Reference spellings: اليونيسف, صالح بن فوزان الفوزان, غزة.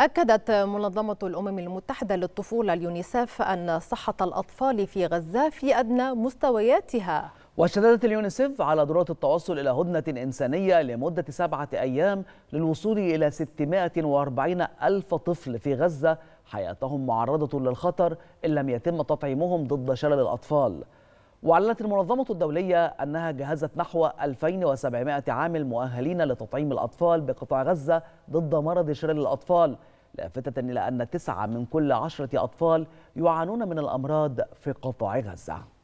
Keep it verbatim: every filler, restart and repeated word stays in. أكدت منظمة الأمم المتحدة للطفولة اليونيسف أن صحة الأطفال في غزة في أدنى مستوياتها. وشددت اليونيسف على ضرورة التوصل إلى هدنة إنسانية لمدة سبعة أيام للوصول إلى ستمائة وأربعين ألف طفل في غزة حياتهم معرضة للخطر إن لم يتم تطعيمهم ضد شلل الأطفال. وأعلنت المنظمة الدولية أنها جهزت نحو ألفين وسبعمائة عامل مؤهلين لتطعيم الأطفال بقطاع غزة ضد مرض شلل الأطفال، لافتة إلى أن تسعة من كل عشرة أطفال يعانون من الأمراض في قطاع غزة.